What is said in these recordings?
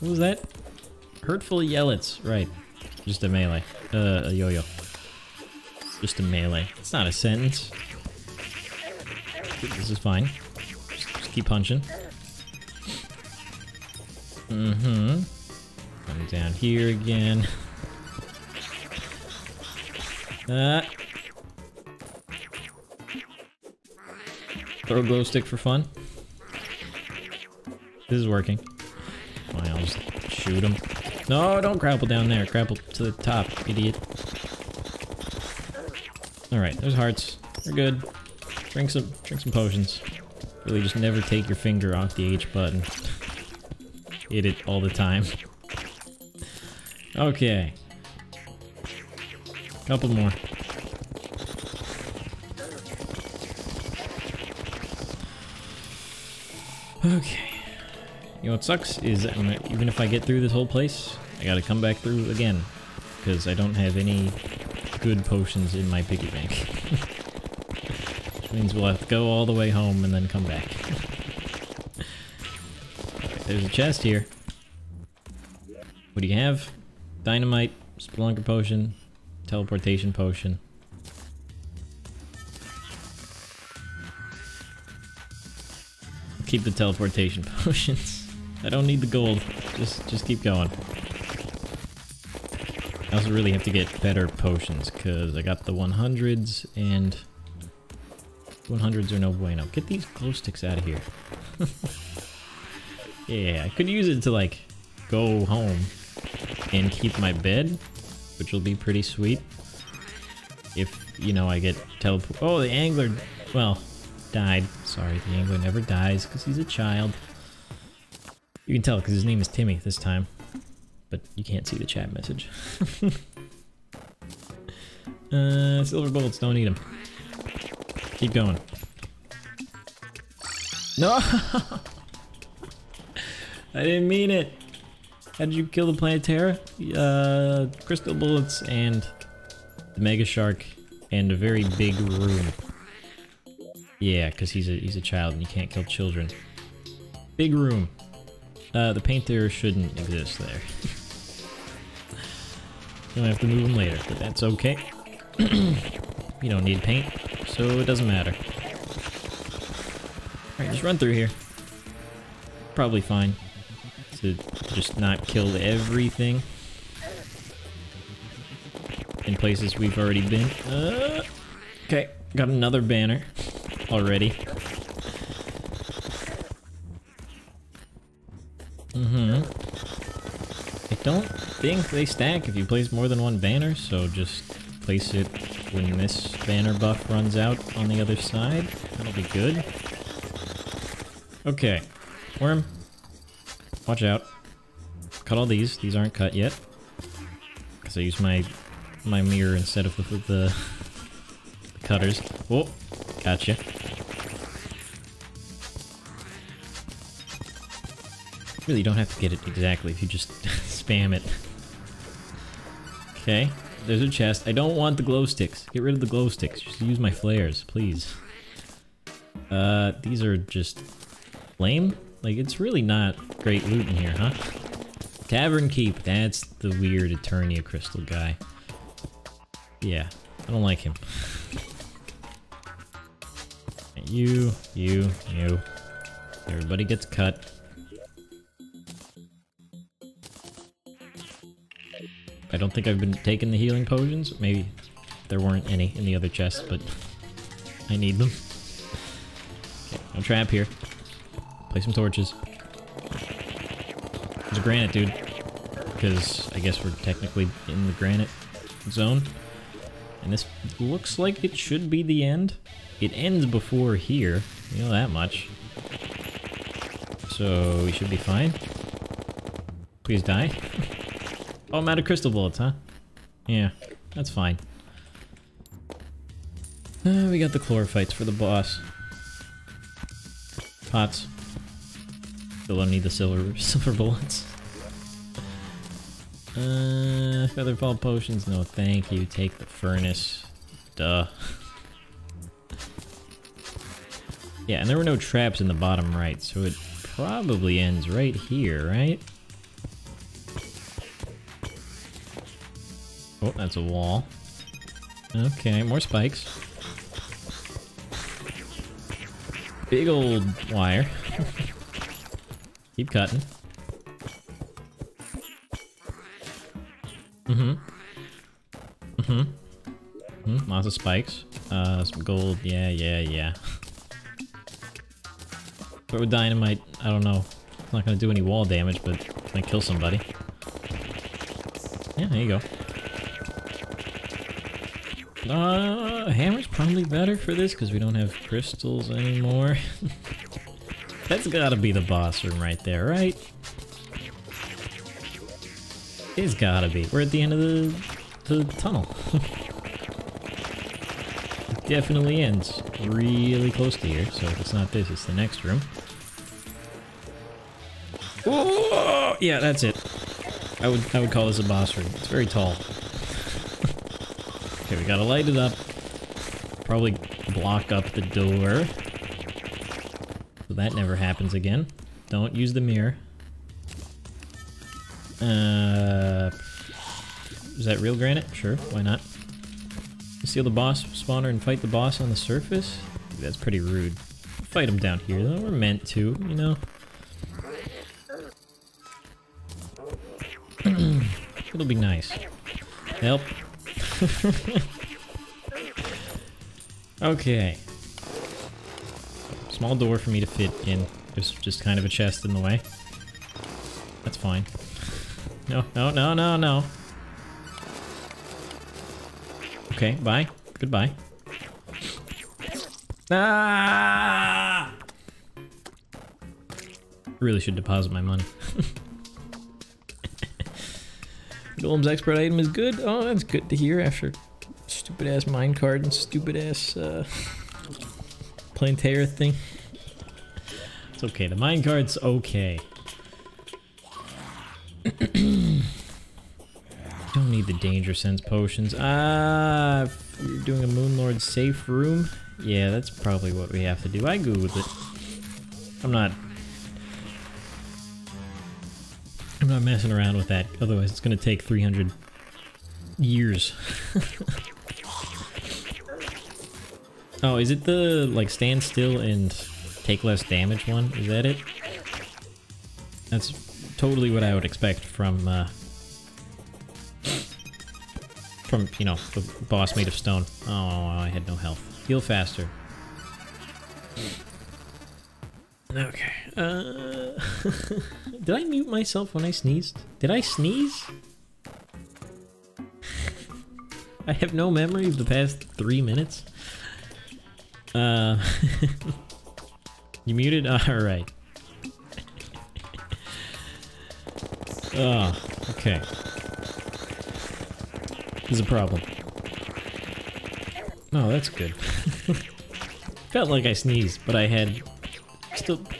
What was that? Hurtful yellets. Right. Just a melee. A yo-yo. Just a melee. It's not a sentence. This is fine. Just keep punching. Mm-hmm. Come down here again. Throw a glow stick for fun. This is working. Fine, I'll just shoot him. No, don't grapple down there. Grapple to the top, idiot. Alright, there's hearts. They're good. Drink some potions. Really just never take your finger off the H button. Hit it all the time. Okay. Couple more. Okay. You know what sucks is that even if I get through this whole place, I gotta come back through again. Because I don't have any good potions in my piggy bank. Which means we'll have to go all the way home and then come back. Alright, there's a chest here. What do you have? Dynamite, Spelunker Potion, Teleportation Potion. I'll keep the Teleportation Potions. I don't need the gold. Just keep going. I also really have to get better potions, because I got the 100s, and 100s are no bueno. Get these glow sticks out of here. Yeah, I could use it to, like, go home and keep my bed, which will be pretty sweet. If, you know, I get teleport. Oh, the angler, well, died. Sorry, the angler never dies, because he's a child. You can tell, because his name is Timmy this time. But you can't see the chat message. Silver bullets, don't eat them. Keep going. No! I didn't mean it! How did you kill the Plantera? Crystal bullets and the mega shark and a very big room. Yeah, because he's a child and you can't kill children. Big room. The painter shouldn't exist there. You'll have to move them later, but that's okay. You don't need paint, so it doesn't matter. Alright, just run through here. Probably fine to just not kill everything in places we've already been. Okay, got another banner already. Mm-hmm. I don't think they stack if you place more than one banner, so just place it when this banner buff runs out on the other side. That'll be good. Okay. Worm. Watch out. Cut all these. These aren't cut yet. Because I used my mirror instead of the cutters. Oh, gotcha. Really don't have to get it exactly if you just spam it. Okay, there's a chest. I don't want the glow sticks. Get rid of the glow sticks. Just use my flares, please. These are just lame. Like, it's really not great loot in here, huh? Tavern Keep. That's the weird Eternia Crystal guy. Yeah, I don't like him. You. Everybody gets cut. I don't think I've been taking the healing potions. Maybe there weren't any in the other chest, but I need them. Okay, no trap here. Play some torches. There's a granite, dude. Because I guess we're technically in the granite zone. And this looks like it should be the end. It ends before here. You know that much. So we should be fine. Please die. Oh, I'm out of crystal bullets, huh? Yeah, that's fine. We got the chlorophytes for the boss. Pots. Still don't need the silver bullets. Featherfall potions, no thank you. Take the furnace. Duh. Yeah, and there were no traps in the bottom right, so it probably ends right here, right? Oh, that's a wall. Okay, more spikes. Big old wire. Keep cutting. Lots of spikes. Some gold. Yeah. Throw dynamite. I don't know. It's not gonna do any wall damage, but it's gonna kill somebody. Yeah, there you go. Hammer's probably better for this because we don't have crystals anymore. That's gotta be the boss room right there, right? It's gotta be. We're at the end of the tunnel. It definitely ends really close to here, so if it's not this, it's the next room. Whoa! Yeah, that's it. I would call this a boss room. It's very tall. Okay, we gotta light it up. Probably block up the door. So that never happens again. Don't use the mirror. Is that real granite? Sure, why not? Seal the boss spawner and fight the boss on the surface? Dude, that's pretty rude. We'll fight him down here though, we're meant to, you know? It'll be nice. Help. Okay. Small door for me to fit in. There's just kind of a chest in the way. That's fine. No. Okay, bye. Goodbye. Ah! Really should deposit my money. Golem's expert item is good. Oh, that's good to hear after stupid ass minecart and stupid ass Plantera thing. It's okay, the minecart's okay. Don't need the danger sense potions. Ah, if you're doing a Moon Lord safe room. Yeah, that's probably what we have to do. I googled it. I'm not messing around with that, otherwise it's gonna take 300 years. Oh, is it the, like, stand still and take less damage one? Is that it? That's totally what I would expect from, you know, the boss made of stone. Oh, I had no health. Heal faster. Okay, did I mute myself when I sneezed? Did I sneeze? I have no memory of the past 3 minutes. You muted? Alright. Oh, okay. There's a problem. No, that's good. Felt like I sneezed, but I had...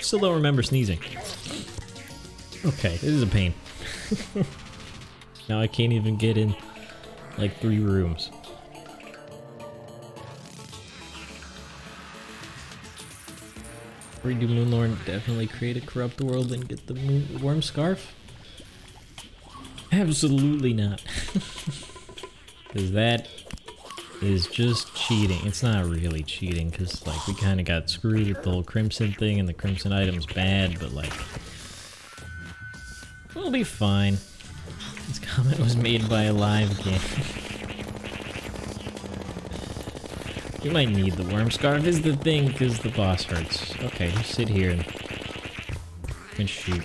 Still don't remember sneezing. Okay, this is a pain. Now I can't even get in like 3 rooms. Redo Moon Lord, definitely create a corrupt world and get the worm scarf? Absolutely not. Because that is just cheating. It's not really cheating because, like, we kind of got screwed with the whole crimson thing and the crimson item's bad, but, like, we'll be fine. This comment was made by a live game. You might need the worm scarf is the thing because the boss hurts. Okay, just sit here and shoot.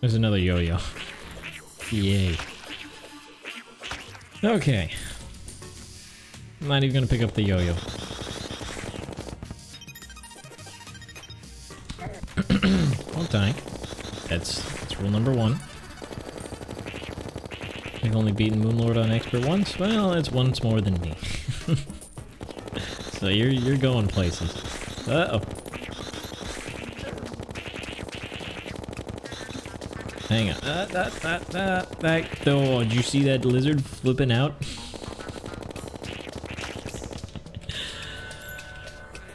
There's another yo-yo. Yay. Okay. I'm not even gonna pick up the yo-yo. Don't die. That's rule number 1. I've only beaten Moon Lord on expert once. Well, that's once more than me. So you're going places. Uh-oh. Hang on. Oh, did you see that lizard flipping out?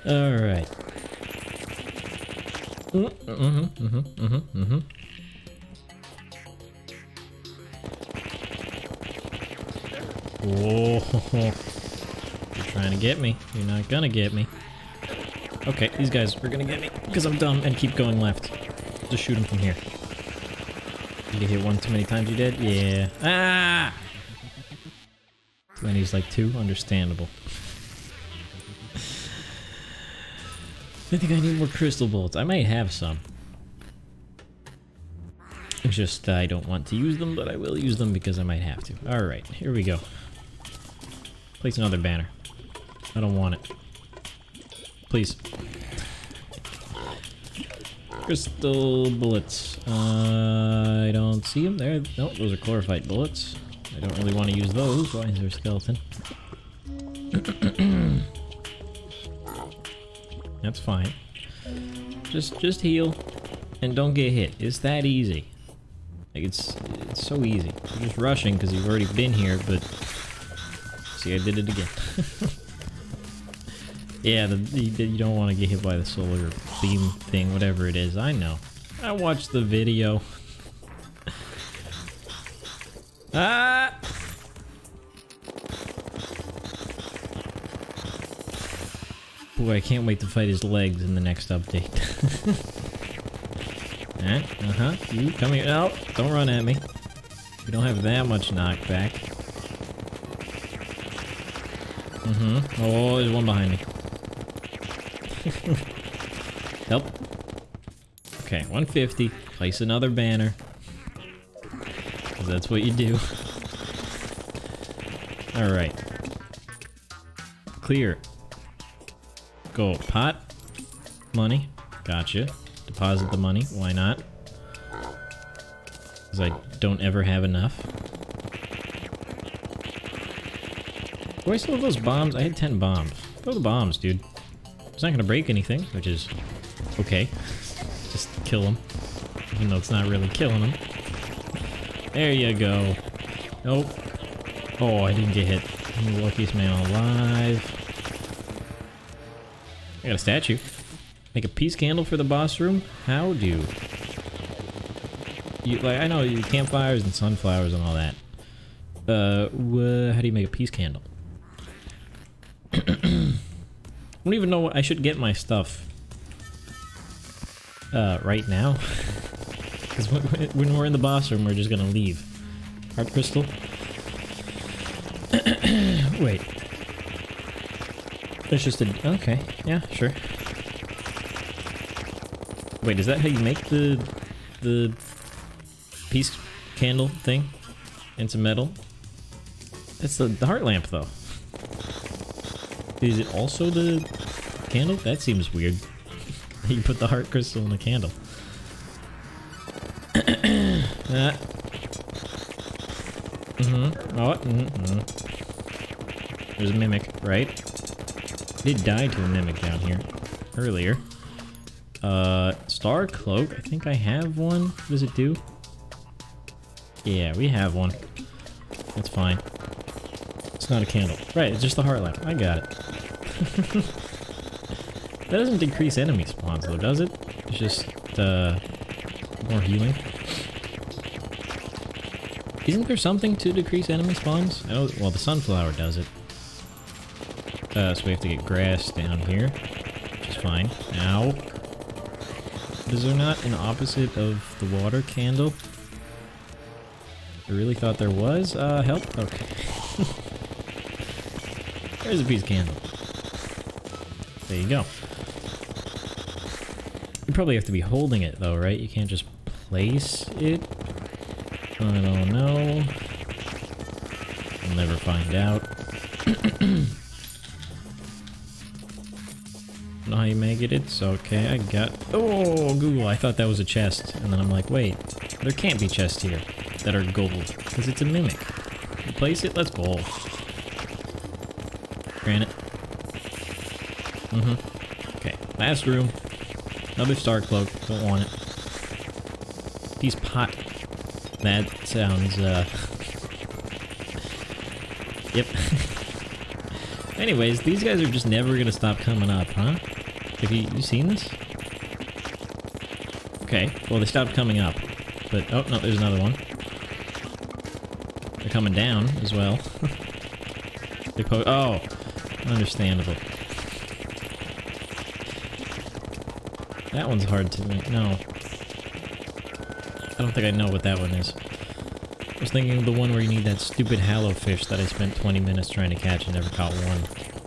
Alright. Oh, you're trying to get me. You're not gonna get me. Okay, these guys are gonna get me because I'm dumb and keep going left. Just shoot them from here. Did you hit one too many times? You did? Yeah. Ah! Lenny's like two. Understandable. I think I need more crystal bolts. I might have some. It's just I don't want to use them, but I will use them because I might have to. Alright, here we go. Place another banner. I don't want it. Please. Crystal bullets. I don't see them there. Nope, those are chlorophyte bullets. I don't really want to use those. Why is there a skeleton? That's fine. Just heal and don't get hit. It's that easy. Like it's so easy. I'm just rushing because you've already been here, but see, I did it again. Yeah, you don't want to get hit by the solar beam thing, whatever it is. I know. I watched the video. Ah! Boy, I can't wait to fight his legs in the next update. Uh-huh. You come here. No, don't run at me. We don't have that much knockback. Mm-hmm. Oh, there's one behind me. Help. Okay, 150. Place another banner. Because that's what you do. Alright. Clear. Gold pot. Money. Gotcha. Deposit the money. Why not? Because I don't ever have enough. Do I still have those bombs? I had 10 bombs. Throw the bombs, dude. It's not going to break anything, which is okay. Just kill them. Even though it's not really killing them. There you go. Nope. Oh, I didn't get hit. I'm the luckiest man alive. I got a statue. Make a peace candle for the boss room? How do you, like, I know you campfires and sunflowers and all that. How do you make a peace candle? I don't even know what I should get my stuff right now. Because when we're in the boss room, we're just gonna leave. Heart crystal. Wait. There's just a... okay. Yeah, sure. Wait, is that how you make the peace candle thing? Into metal? That's the heart lamp, though. Is it also the candle? That seems weird. You put the heart crystal in the candle. Mm-hmm. Oh, mm-hmm. There's a mimic, right? I did die to a mimic down here earlier. Star cloak. I think I have one. What does it do? Yeah, we have one. That's fine. It's not a candle. Right, it's just the heart lamp. I got it. That doesn't decrease enemy spawns though, does it? It's just more healing. Isn't there something to decrease enemy spawns? Oh, well, the sunflower does it. So we have to get grass down here, which is fine. Ow. Is there not an opposite of the water candle? I really thought there was. Help? Okay. There's a piece of candle. There you go. You probably have to be holding it though, right? You can't just place it? I don't know. I'll never find out. Know how you make it? It's okay. I got... oh, Google. I thought that was a chest. And then I'm like, wait, there can't be chests here that are gold because it's a mimic. Place it. Let's go. Granite. Mm-hmm. Okay. Last room. Another star cloak. Don't want it. Peace pot. That sounds, Yep. Anyways, these guys are just never gonna stop coming up, huh? Have you seen this? Okay, well they stopped coming up, but oh no, there's another one. They're coming down as well. Mystic Potion. Oh, understandable. That one's hard to make. No. I don't think I know what that one is. I was thinking of the one where you need that stupid hallow fish that I spent 20 minutes trying to catch and never caught one.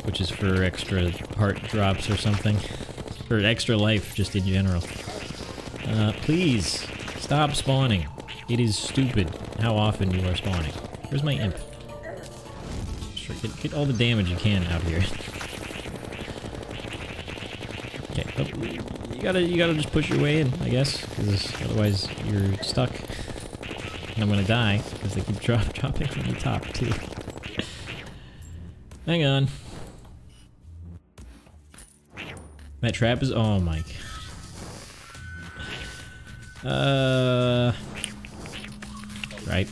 Which is for extra heart drops or something. Or extra life, just in general. Please, stop spawning. It is stupid how often you are spawning. Where's my imp? Sure, get all the damage you can out here. Okay, oh. You gotta just push your way in, I guess, because otherwise you're stuck. And I'm gonna die because they keep dropping from the top too. Hang on. That trap is oh my god. Right.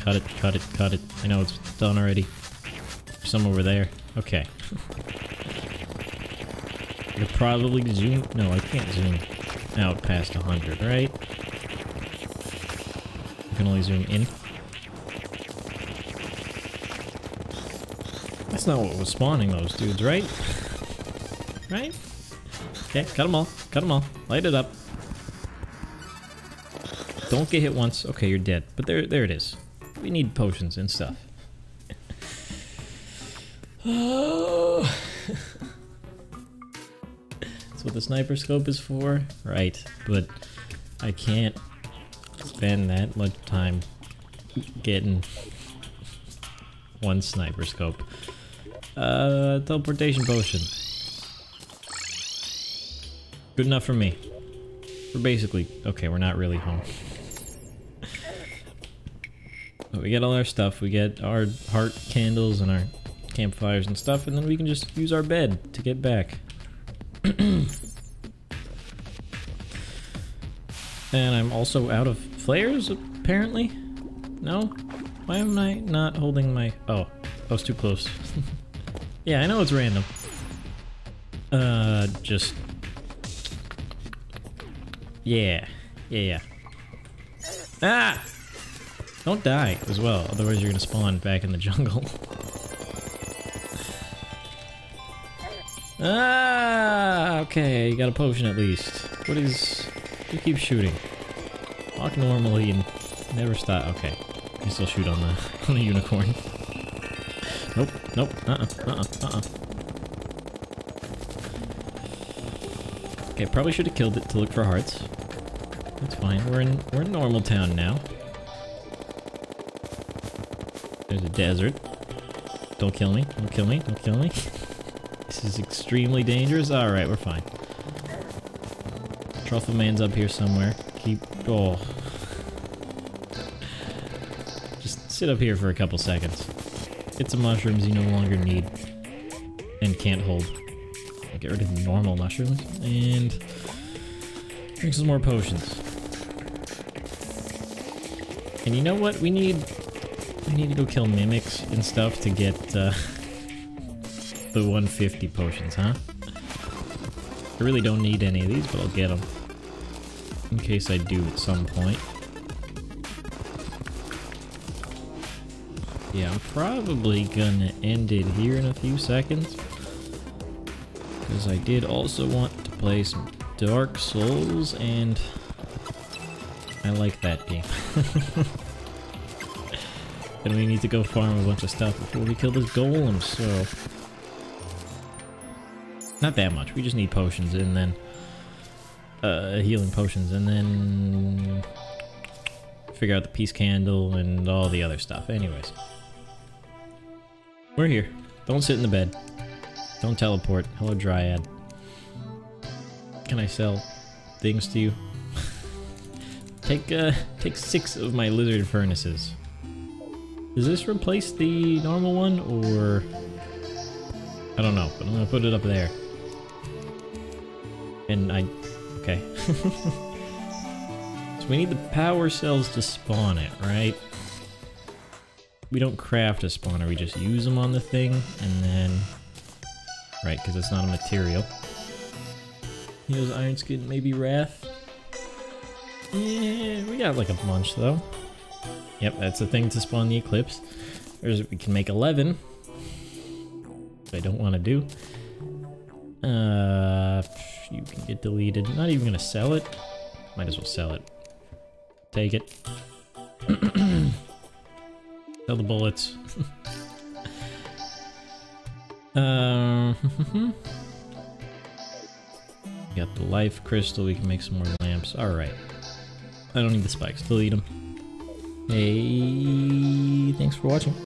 Cut it, cut it, cut it. I know it's done already. There's some over there. Okay. I could probably zoom. No, I can't zoom out past 100, right? I can only zoom in. That's not what was spawning those dudes, right? Right? Okay, cut them all. Cut them all. Light it up. Don't get hit once. Okay, you're dead. But there it is. We need potions and stuff. Oh. What the sniper scope is for, right? But I can't spend that much time getting one sniper scope. Teleportation potion. Good enough for me. We're basically okay. We're not really home. But we get all our stuff. We get our heart candles and our campfires and stuff, and then we can just use our bed to get back. And I'm also out of flares, apparently. No? Why am I not holding my... Oh, I was too close. Yeah, I know it's random. Just... Yeah. Yeah, yeah. Ah! Don't die as well, otherwise you're gonna spawn back in the jungle. Ah, okay, you got a potion at least. What is... You keep shooting. Walk normally and never stop. Okay, you still shoot on the unicorn. Nope, nope, Okay, probably should have killed it to look for hearts. That's fine, we're in normal town now. There's a desert. Don't kill me, don't kill me, don't kill me. This is extremely dangerous. Alright, we're fine. Truffle man's up here somewhere. Keep... Oh. Just sit up here for a couple seconds. Get some mushrooms you no longer need. And can't hold. Get rid of the normal mushrooms. And... drink some more potions. And you know what? We need to go kill mimics and stuff to get, the 150 potions, huh? I really don't need any of these, but I'll get them. In case I do at some point. Yeah, I'm probably gonna end it here in a few seconds. Because I did also want to play some Dark Souls, and... I like that game. And we need to go farm a bunch of stuff before we kill this golem, so... Not that much. We just need potions and then healing potions and then figure out the peace candle and all the other stuff. Anyways, we're here. Don't sit in the bed. Don't teleport. Hello, Dryad. Can I sell things to you? Take 6 of my lizard furnaces. Does this replace the normal one or? I don't know, but I'm gonna put it up there. And I... Okay. So we need the power cells to spawn it, right? We don't craft a spawner, we just use them on the thing, and then... Right, because it's not a material. Heals Iron Skin, maybe Wrath? Yeah, we got like a bunch, though. Yep, that's the thing to spawn the Eclipse. There's, we can make 11. I don't want to do. You can get deleted. Not even gonna sell it. Might as well sell it. Take it. Sell the bullets. Got the life crystal. We can make some more lamps. Alright. I don't need the spikes. Delete them. Hey, thanks for watching.